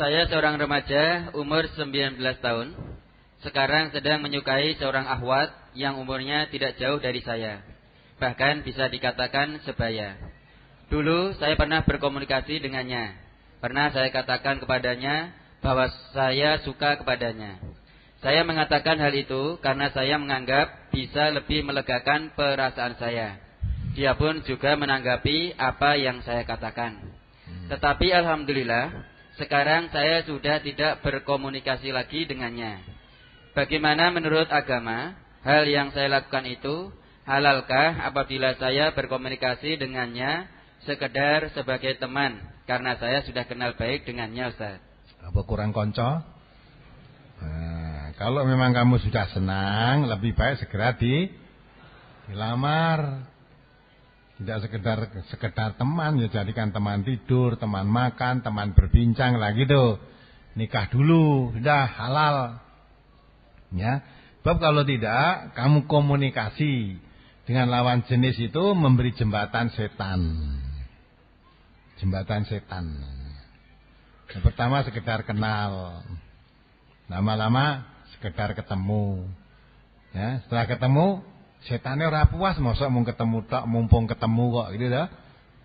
Saya seorang remaja, umur 19 tahun. Sekarang sedang menyukai seorang akhwat yang umurnya tidak jauh dari saya. Bahkan bisa dikatakan sebaya. Dulu saya pernah berkomunikasi dengannya. Pernah saya katakan kepadanya bahwa saya suka kepadanya. Saya mengatakan hal itu karena saya menganggap bisa lebih melegakan perasaan saya. Dia pun juga menanggapi apa yang saya katakan. Tetapi alhamdulillah, sekarang saya sudah tidak berkomunikasi lagi dengannya. Bagaimana menurut agama, hal yang saya lakukan itu halalkah apabila saya berkomunikasi dengannya sekedar sebagai teman? Karena saya sudah kenal baik dengannya, Ustaz. Apa kurang konco? Nah, kalau memang kamu sudah senang, lebih baik segera dilamar. Tidak sekedar teman, ya jadikan teman tidur, teman makan, teman berbincang lah gitu. Nikah dulu, sudah halal. Ya. Sebab kalau tidak, kamu komunikasi dengan lawan jenis itu memberi jembatan setan. Jembatan setan. Yang pertama sekedar kenal. Lama-lama sekedar ketemu. Ya, setelah ketemu setannya ora puas, mosok mung ketemu tok, mumpung ketemu kok gitu dah.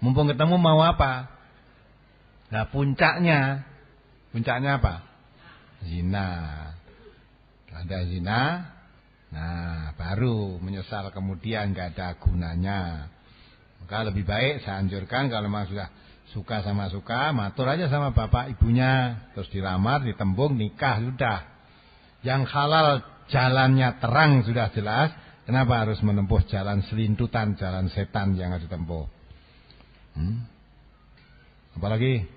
Mumpung ketemu mau apa? Nah, puncaknya apa? Zina. Ada zina. Nah, baru menyesal kemudian enggak ada gunanya. Maka lebih baik saya anjurkan kalau memang sudah suka sama suka, matur aja sama bapak ibunya, terus dilamar, ditembung, nikah sudah. Yang halal jalannya terang sudah jelas. Kenapa harus menempuh jalan selintutan, jalan setan yang harus ditempuh? Apalagi?